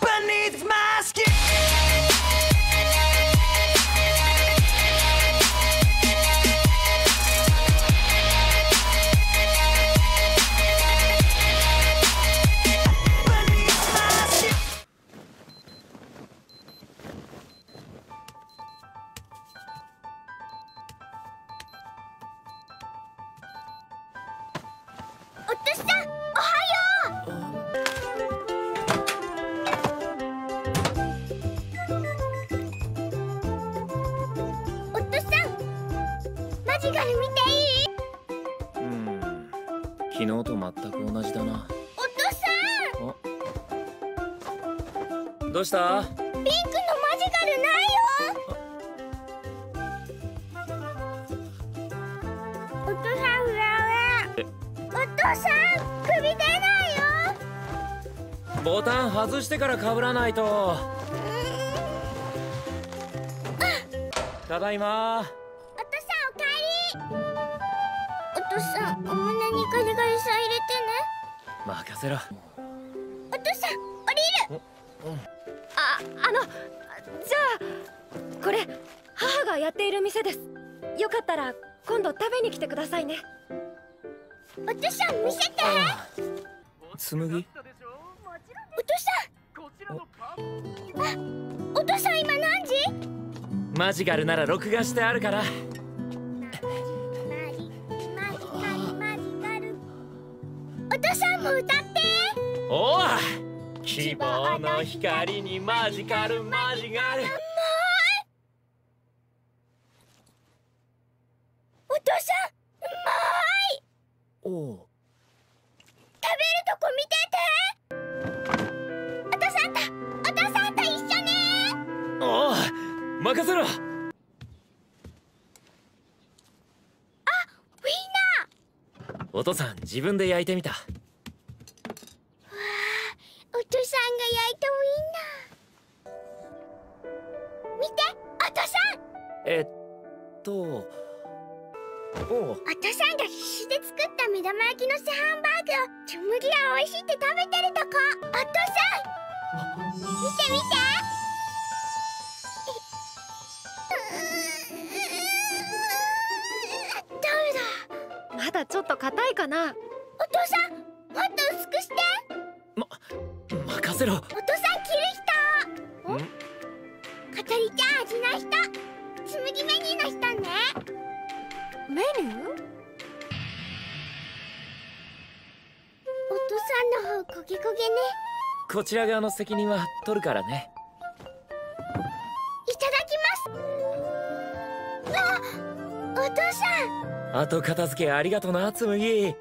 Beneath my skin.どうした？ピンクのマジカルないよ。お父さんフラフラ。お父さん首出ないよ。ボタン外してから被らないと。ただいま。お父さんお帰り。お父さんお胸にガリガリさ入れてね。任せろ。お父さん降りる。じゃあこれ母がやっている店です。よかったら今度食べに来てくださいね。お父さん見せて。紬、お父さん、お父さん今何時？マジカルなら録画してあるから。お父さんも歌って。おお。希望の光にマジカルマジカル。お父さんうまい。おう、食べるとこ見てて。お父さんと一緒ね。おう、任せろ。あ、ウィンナー。お父さん自分で焼いてみた。お父さんが焼いたウインナー見て。お父さん、お父さんが必死で作った目玉焼きのせハンバーグを紬がおいしいって食べてるとこ。お父さん見て見て。ダメだ、まだちょっと硬いかな。お父さんもっと薄くして。任せろ。お父さん着る人。ん？カタリちゃん味な人。紬メニューの人ね。メニュー？お父さんの方焦げ焦げね。こちら側の責任は取るからね。いただきます。わあ、お父さん。後片付けありがとな、紬。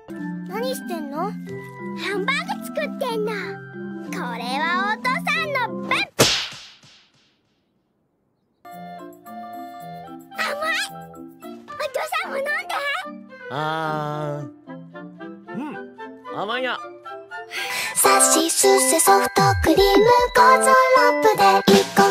何してんの？ハンバーグ作ってんの。これはお父さんの分。甘い。お父さんも飲んで。うん、甘いな。さしすせソフトクリーム、ゴーゾーラップで一個は。